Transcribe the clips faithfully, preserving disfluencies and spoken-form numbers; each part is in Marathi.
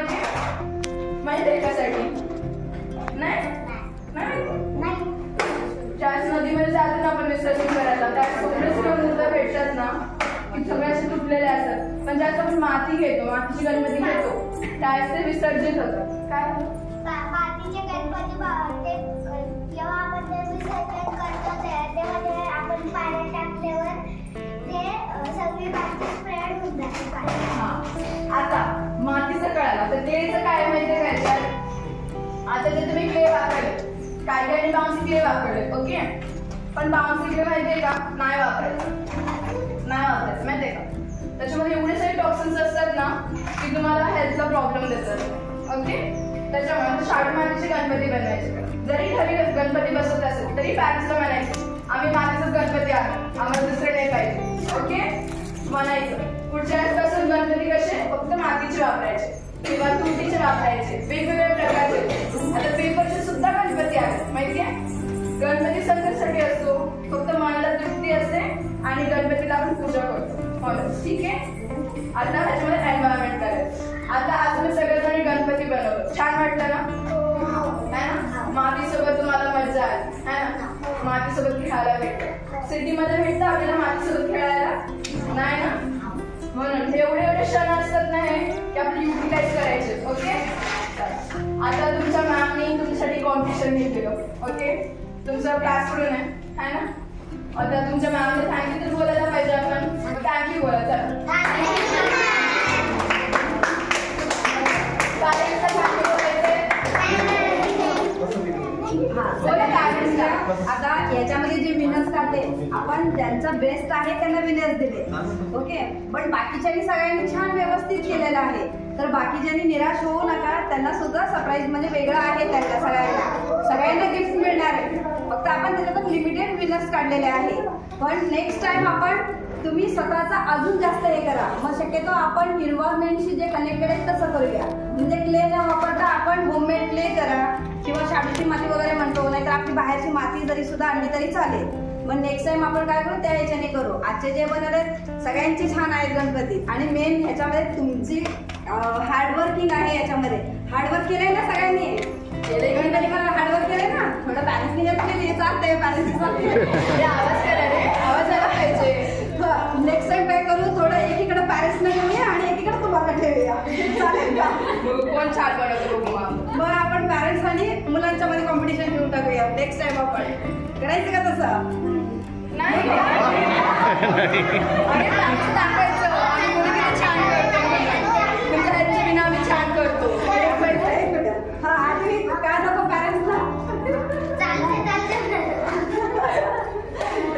म्हणजे माहिती नाही नाही नदीमध्ये जातो ना आपण विसर्जन करायला त्यात सगळे मुद्दा भेटतात ना की सगळे असे तुटलेले असतात पण ज्यात आपण माती घेतो मातीची गणपती घेतो त्याचे विसर्जित होतात काय मातीचे गणपती बनवते तेव्हा आपण ते विसर्जन करतो तेव्हा ते आपण पाण्यात टाकल्यावर ते सगळी माती स्प्रेड होऊन जाते पाण्यात आता मातीचं कळालं तर तेचं काय माहिती काय आता जे तुम्ही क्ले वापरले काय काय बाउन्सी क्ले वापरले ओके पण बाउन्सी क्ले माहिती का नाही वापरायचं नाही वापरायचं माहिती आहे का त्याच्यामध्ये एवढे सारे टॉक्सिन्स असतात ना की तुम्हाला हेल्थला प्रॉब्लेम देतात ओके त्याच्यामुळे शाडू मातीचे गणपती बनवायचे जरी घरी गणपती बसवत असेल तरी पॅरेंट्सला म्हणायचं आम्ही मातीचाच गणपती आणू आम्हाला दुसरे नाही पाहिजे ओके म्हणायचं पुढच्या वेळेसपासून गणपती कसे फक्त मातीचे वापरायचे किंवा तुमटीचे वापरायचे वेगवेगळ्या प्रकारचे आता पेपरचे सुद्धा गणपती आहेत माहिती आहे गणपती संकटासाठी असतो फक्त मनाला तृप्ती असते आणि गणपतीला आपण पूजा करतो ठीक आहे आता ह्याच्यामध्ये एन्व्हायरमेंट करायचं आता आज मी सगळ्यांनी गणपती बनवलं छान वाटलं ना मातीसोबत तुम्हाला मजा आली है ना मातीसोबत खेळायला भेटतं सिटीमध्ये भेटतं आपल्याला मातीसोबत खेळायला नाही ना म्हणून एवढे एवढे क्षण असतात नाही की आपण युटिलाइज करायचे ओके आता तुमच्या मॅमनी तुमच्यासाठी कॉम्पिटिशन घेतलेलं ओके तुमचं क्लासरूम आहे है ना आता तुमच्या मॅमने थँक्यू तर बोलायला पाहिजे आपण थँक्यू बोला आता याच्यामध्ये जे विनर्स काढते आपण ज्यांचं बेस्ट आहे त्यांना विनर्स दिले ओके पण बाकीच्यांनी सगळ्यांनी छान व्यवस्थित केलेलं आहे तर बाकीच्यांनी निराश होऊ नका त्यांना सुद्धा सरप्राईज म्हणजे वेगळं आहे त्यांना सगळ्यांना सगळ्यांना गिफ्ट मिळणार आहे फक्त आपण त्याच्यातून लिमिटेड विनर्स काढलेले आहे पण नेक्स्ट टाइम आपण तुम्ही स्वतःचा अजून जास्त हे करा मग शक्यतो आपण इन्व्हायरमेंटशी जे कनेक्टेड आहे तसं करूया म्हणजे क्ले न वापरता आपण होममेड क्ले करा किंवा शाडूची माती वगैरे म्हणतो नाहीतर आपली बाहेरची माती जरी सुद्धा आणली तरी चालेल मग नेक्स्ट टाइम आपण काय करू त्या ह्याच्याने करू आजचे जे बनवलेत सगळ्यांचे छान आहेत गणपती आणि मेन ह्याच्यामध्ये तुमची हार्डवर्किंग आहे याच्यामध्ये हार्डवर्क केलंय ना सगळ्यांनी केले गणपती मला हार्डवर्क केलंय ना थोडं बॅलन्सनी केली चालतंय बॅलन्स आवाज करायला आवाज आला पाहिजे नेक्स्ट टाइम काय करू थोडं एकीकडे पॅरेंट्सला घेऊया आणि एकीकडे तुम्हाला ठेवूया चालेल का कोण छान बनवतो मग आपण पॅरेंट्स आणि मुलांच्या मध्ये कॉम्पिटिशन घेऊन टाकूया नेक्स्ट टाइम आपण करायचं का तसं नाही टाकायचं आणि मुली छान करतो तुमच्या ह्याच्या विना आम्ही छान करतो हा आणि काय नको पॅरेंट्सला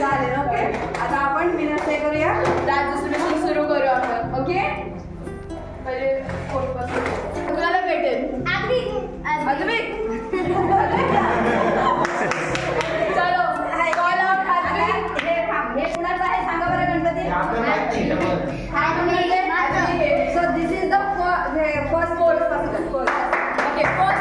चालेल ओके आता आपण विनर्स करूया डान्स सुरू करू आपण ओके पहिले फोटोपासून कुणाला भेटेल चलो कॉल आउट हे कुणाचं आहे सांगा बरं Ganpati so this is the first photo okay first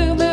who